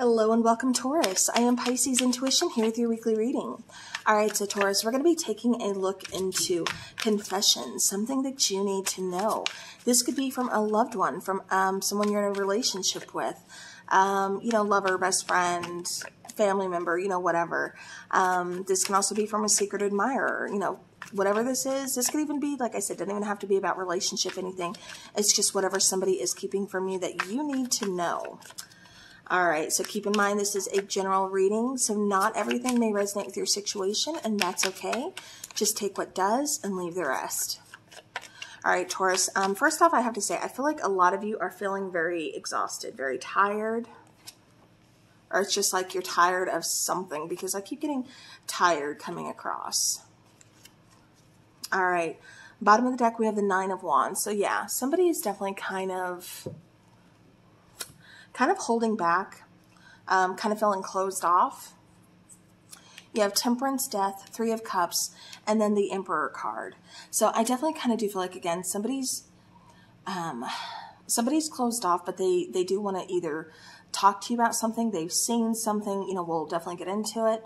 Hello and welcome, Taurus. I am Pisces Intuition here with your weekly reading. All right, so Taurus, we're going to be taking a look into confessions, something that you need to know. This could be from a loved one, from someone you're in a relationship with, you know, lover, best friend, family member, you know, whatever. This can also be from a secret admirer, you know, whatever this is. This could even be, like I said, doesn't even have to be about relationship, anything. It's just whatever somebody is keeping from you that you need to know. All right, so keep in mind this is a general reading, so not everything may resonate with your situation, and that's okay. Just take what does and leave the rest. All right, Taurus, first off, I have to say, I feel like a lot of you are feeling very exhausted, very tired, or it's just like you're tired of something, because I keep getting tired coming across. All right, bottom of the deck, we have the Nine of Wands. So yeah, somebody is definitely kind of holding back, kind of feeling closed off. You have Temperance, Death, Three of Cups, and then the Emperor card. So I definitely kind of do feel like, again, somebody's closed off, but they do want to either talk to you about something, they've seen something, you know, we'll definitely get into it.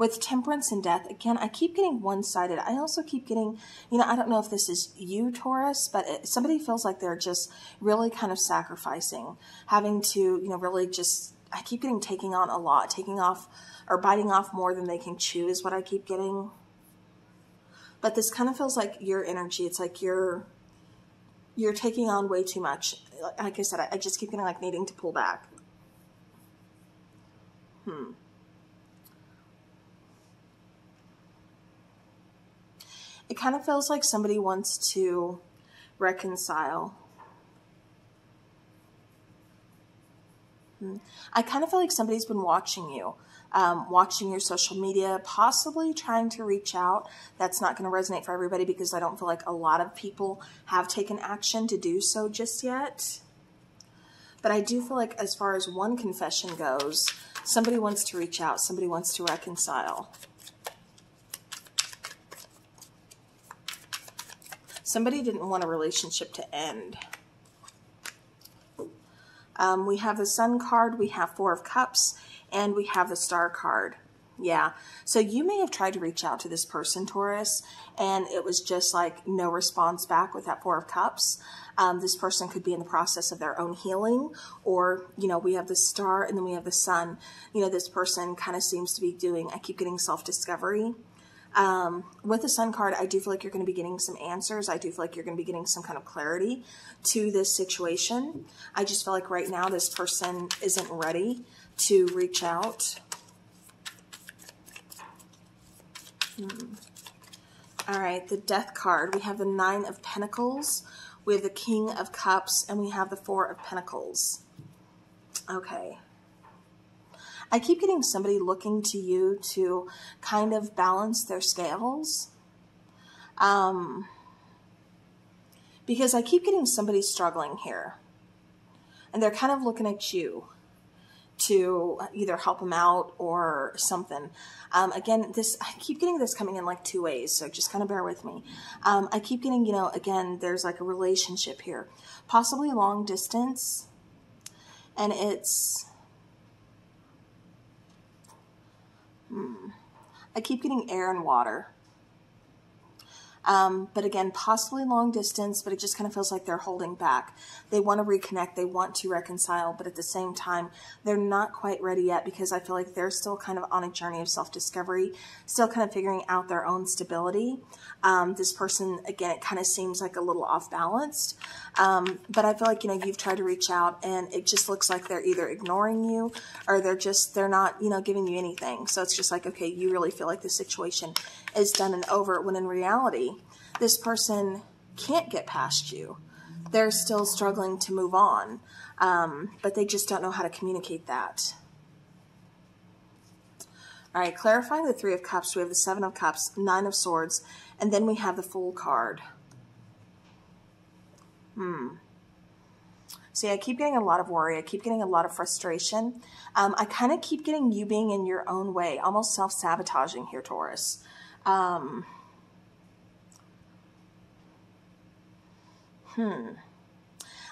With Temperance and Death, again, I keep getting one-sided. I also keep getting, you know, I don't know if this is you, Taurus, but somebody feels like they're just really kind of sacrificing, having to, you know, really just, I keep getting taking on a lot, taking off or biting off more than they can chew is what I keep getting. But this kind of feels like your energy. It's like you're taking on way too much. Like I said, I just keep getting like needing to pull back. It kind of feels like somebody wants to reconcile. I kind of feel like somebody's been watching you, watching your social media, possibly trying to reach out. That's not going to resonate for everybody because I don't feel like a lot of people have taken action to do so just yet. But I do feel like as far as one confession goes, somebody wants to reach out, somebody wants to reconcile. Somebody didn't want a relationship to end. We have the Sun card, we have Four of Cups, and we have the Star card. Yeah, so you may have tried to reach out to this person, Taurus, and it was just like no response back with that Four of Cups. This person could be in the process of their own healing, or, you know, we have the Star and then we have the Sun. You know, this person kind of seems to be doing, I keep getting self-discovery. With the Sun card, I do feel like you're going to be getting some answers. I do feel like you're going to be getting some kind of clarity to this situation. I just feel like right now this person isn't ready to reach out. All right, the Death card. We have the Nine of Pentacles. We have the King of Cups, and we have the Four of Pentacles. Okay. I keep getting somebody looking to you to kind of balance their scales. Because I keep getting somebody struggling here. And they're kind of looking at you to either help them out or something. Again, I keep getting this coming in like two ways, so just kind of bear with me. I keep getting, you know, again, there's like a relationship here. Possibly long distance. And it's... I keep getting air and water. But again, possibly long distance, but it just kind of feels like they're holding back. They want to reconnect. They want to reconcile. But at the same time, they're not quite ready yet because I feel like they're still kind of on a journey of self-discovery, still kind of figuring out their own stability. This person, again, it kind of seems like a little off-balanced. But I feel like, you know, you've tried to reach out and it just looks like they're either ignoring you or they're not, you know, giving you anything. So it's just like, okay, you really feel like the situation is done and over when in reality, this person can't get past you. They're still struggling to move on, but they just don't know how to communicate that. All right, clarifying the Three of Cups, we have the Seven of Cups, Nine of Swords, and then we have the Fool card. See, I keep getting a lot of worry. I keep getting a lot of frustration. I kind of keep getting you being in your own way, almost self-sabotaging here, Taurus.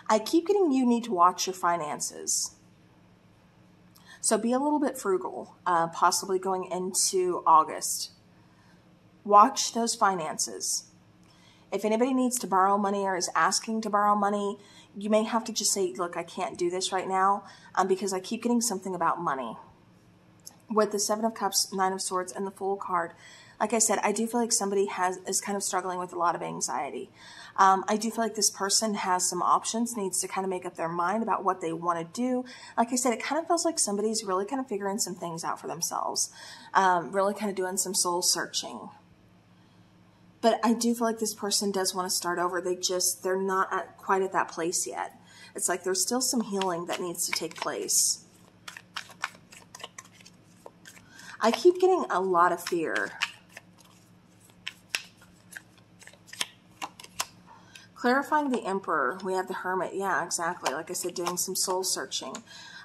I keep getting you need to watch your finances. So be a little bit frugal, possibly going into August. Watch those finances. If anybody needs to borrow money or is asking to borrow money, you may have to just say, look, I can't do this right now because I keep getting something about money. With the 7 of Cups, 9 of Swords, and the Fool card, like I said, I do feel like somebody is kind of struggling with a lot of anxiety. I do feel like this person has some options, needs to kind of make up their mind about what they want to do. Like I said, it kind of feels like somebody's really kind of figuring some things out for themselves, really kind of doing some soul searching. But I do feel like this person does want to start over. They're not quite at that place yet. It's like there's still some healing that needs to take place. I keep getting a lot of fear. Clarifying the Emperor. We have the Hermit. Yeah, exactly. Like I said, doing some soul searching.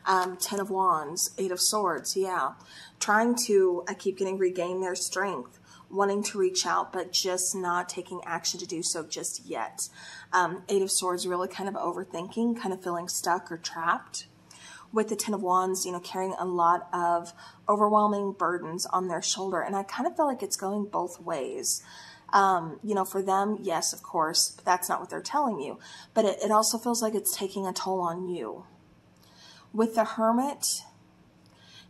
10 of Wands, 8 of Swords. Yeah. Trying to, I keep getting regain their strength. Wanting to reach out, but just not taking action to do so just yet. 8 of Swords, really kind of overthinking, kind of feeling stuck or trapped. With the 10 of Wands, you know, carrying a lot of overwhelming burdens on their shoulder. And I kind of feel like it's going both ways. You know, for them, yes, of course, but that's not what they're telling you. But it also feels like it's taking a toll on you. With the Hermit,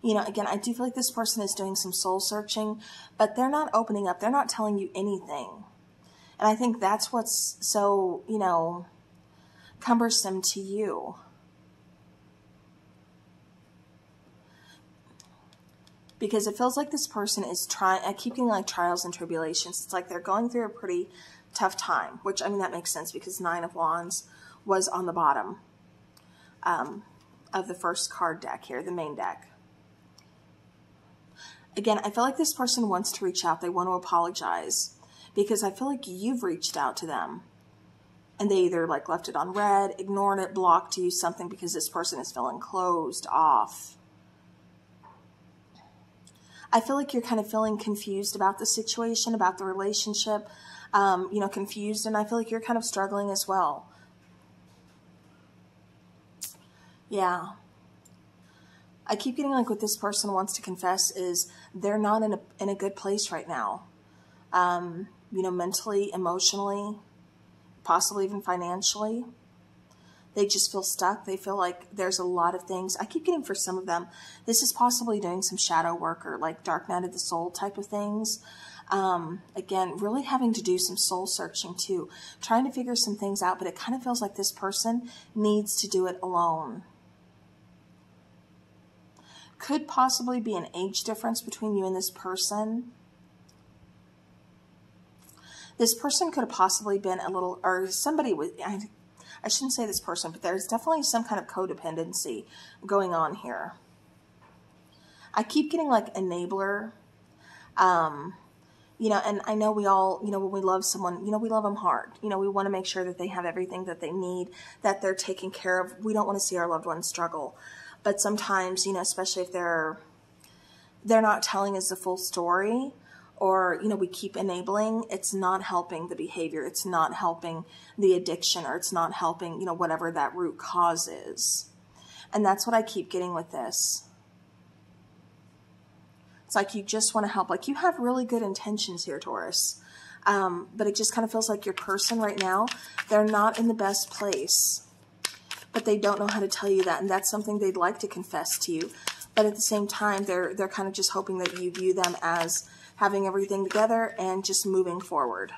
you know, again, I do feel like this person is doing some soul searching, but they're not opening up. They're not telling you anything. And I think that's what's so, you know, cumbersome to you. Because it feels like this person is trying, I keep getting like trials and tribulations. It's like they're going through a pretty tough time, which, I mean, that makes sense because 9 of Wands was on the bottom of the first card deck here, the main deck. Again, I feel like this person wants to reach out. They want to apologize because I feel like you've reached out to them and they either like left it on red, ignored it, blocked you, something, because this person is feeling closed off. I feel like you're kind of feeling confused about the situation, about the relationship, you know, confused. And I feel like you're kind of struggling as well. Yeah. I keep getting like what this person wants to confess is they're not in a good place right now. You know, mentally, emotionally, possibly even financially. They just feel stuck. They feel like there's a lot of things. I keep getting for some of them, this is possibly doing some shadow work or like Dark Night of the Soul type of things. Again, really having to do some soul searching too, trying to figure some things out, but it kind of feels like this person needs to do it alone. Could possibly be an age difference between you and this person. This person could have possibly been a little, or somebody with, I shouldn't say this person, but there's definitely some kind of codependency going on here. I keep getting like enabler, you know, and I know we all, you know, when we love someone, you know, we love them hard. You know, we want to make sure that they have everything that they need, that they're taken care of. We don't want to see our loved ones struggle. But sometimes, you know, especially if they're not telling us the full story, or, you know, we keep enabling, it's not helping the behavior. It's not helping the addiction, or it's not helping, you know, whatever that root cause is. And that's what I keep getting with this. It's like you just want to help. Like you have really good intentions here, Taurus. But it just kind of feels like your person right now, they're not in the best place. But they don't know how to tell you that, and that's something they'd like to confess to you. But at the same time, they're kind of just hoping that you view them as having everything together and just moving forward.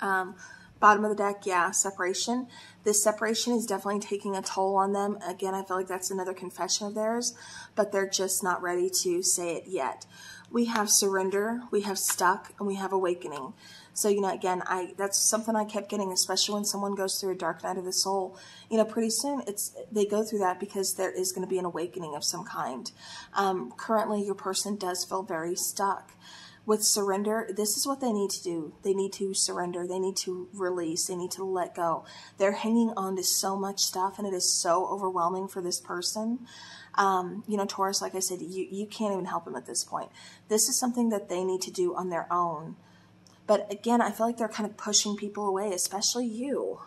Bottom of the deck, yeah, separation. This separation is definitely taking a toll on them. Again, I feel like that's another confession of theirs, but they're just not ready to say it yet. We have surrender, we have stuck, and we have awakening. So, you know, again, that's something I kept getting, especially when someone goes through a dark night of the soul. You know, pretty soon they go through that because there is going to be an awakening of some kind. Currently, your person does feel very stuck. With surrender, this is what they need to do. They need to surrender. They need to release. They need to let go. They're hanging on to so much stuff, and it is so overwhelming for this person. You know, Taurus, like I said, you can't even help them at this point. This is something that they need to do on their own. But again, I feel like they're kind of pushing people away, especially you.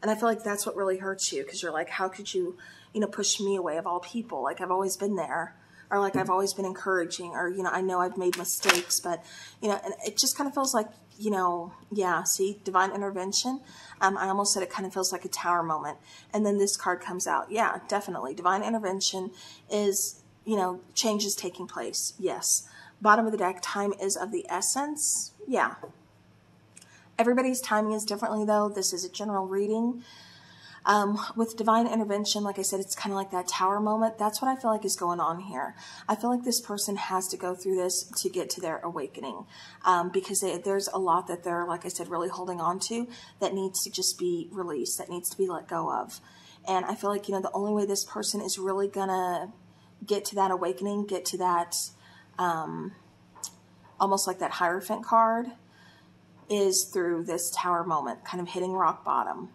And I feel like that's what really hurts you, because you're like, how could you, you know, pushed me away of all people. Like, I've always been there, or like I've always been encouraging, or, you know, I know I've made mistakes, but, you know, and it just kind of feels like, you know, yeah, see, divine intervention. I almost said it kind of feels like a tower moment. And then this card comes out. Yeah, definitely. Divine intervention is, you know, change is taking place. Yes. Bottom of the deck, time is of the essence. Yeah. Everybody's timing is differently, though. This is a general reading. With divine intervention, like I said, it's kind of like that tower moment. That's what I feel like is going on here. I feel like this person has to go through this to get to their awakening, because there's a lot that they're, like I said, really holding on to that needs to just be released, that needs to be let go of. And I feel like, you know, the only way this person is really gonna get to that awakening, get to that, almost like that Hierophant card, is through this tower moment, kind of hitting rock bottom.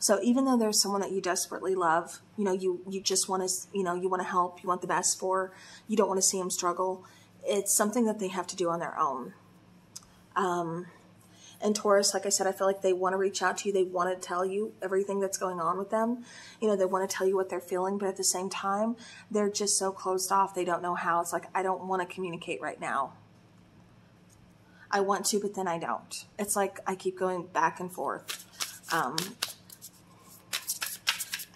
So even though there's someone that you desperately love, you know, you just want to, you know, you want to help, you want the best for, you don't want to see them struggle. It's something that they have to do on their own. And Taurus, like I said, I feel like they want to reach out to you. They want to tell you everything that's going on with them. You know, they want to tell you what they're feeling, but at the same time, they're just so closed off. They don't know how. It's like, I don't want to communicate right now. I want to, but then I don't. It's like, I keep going back and forth.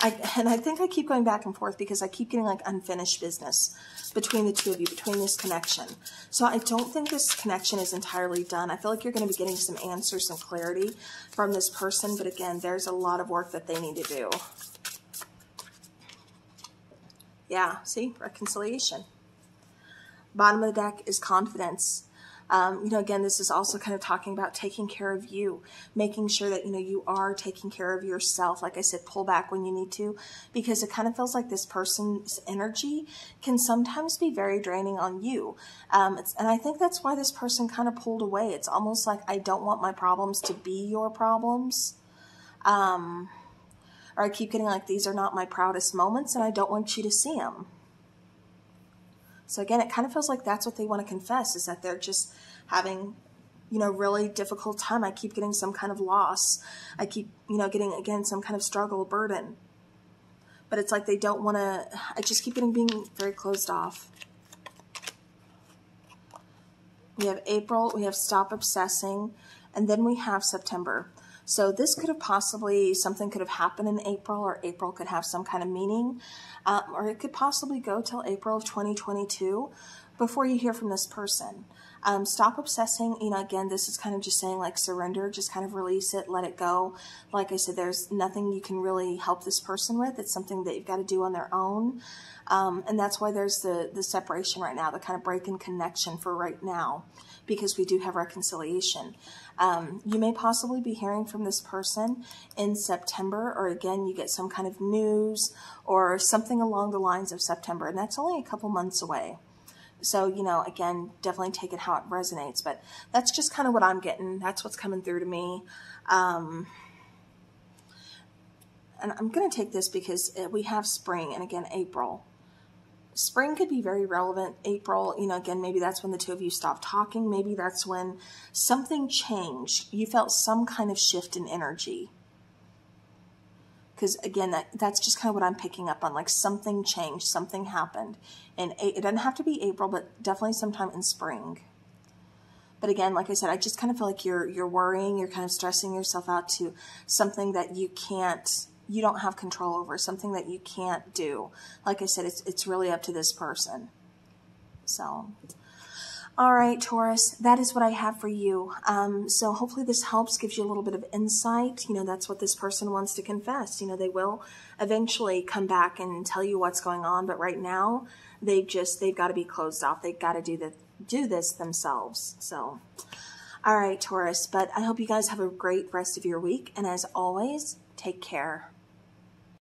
I think I keep going back and forth because I keep getting like unfinished business between the two of you, between this connection. So I don't think this connection is entirely done. I feel like you're going to be getting some answers, some clarity from this person. But again, there's a lot of work that they need to do. Yeah, see, reconciliation. Bottom of the deck is confidence. You know, again, this is also kind of talking about taking care of you, making sure that, you know, you are taking care of yourself. Like I said, pull back when you need to, because it kind of feels like this person's energy can sometimes be very draining on you. And I think that's why this person kind of pulled away. It's almost like, I don't want my problems to be your problems. Or I keep getting like, these are not my proudest moments and I don't want you to see them. So again, it kind of feels like that's what they want to confess, is that they're just having, you know, really difficult time. I keep getting some kind of loss. I keep, you know, getting, again, some kind of struggle, burden. But it's like they don't want to, I just keep getting being very closed off. We have April, we have stop obsessing, and then we have September. So this could have possibly, something could have happened in April, or April could have some kind of meaning, or it could possibly go till April of 2022 before you hear from this person. Stop obsessing. You know, again, this is kind of just saying like surrender, just kind of release it, let it go. Like I said, there's nothing you can really help this person with. It's something that you've got to do on their own. And that's why there's the separation right now, the kind of break in connection for right now, because we do have reconciliation. You may possibly be hearing from this person in September, or again, you get some kind of news or something along the lines of September. And that's only a couple months away. So, you know, again, definitely take it how it resonates, but that's just kind of what I'm getting. That's what's coming through to me. And I'm going to take this because we have spring and again, April. Spring could be very relevant. April, you know, again, maybe that's when the two of you stopped talking. Maybe that's when something changed. You felt some kind of shift in energy. Because again, that's just kind of what I'm picking up on. Like something changed, something happened. And it doesn't have to be April, but definitely sometime in spring. But again, like I said, I just kind of feel like you're worrying, you're kind of stressing yourself out to something that you can't, you don't have control over, something that you can't do. Like I said, it's really up to this person. So... all right, Taurus, that is what I have for you. So hopefully this helps, gives you a little bit of insight. You know, that's what this person wants to confess. You know, they will eventually come back and tell you what's going on. But right now, they've got to be closed off. They've got to do this themselves. So, all right, Taurus, but I hope you guys have a great rest of your week. And as always, take care.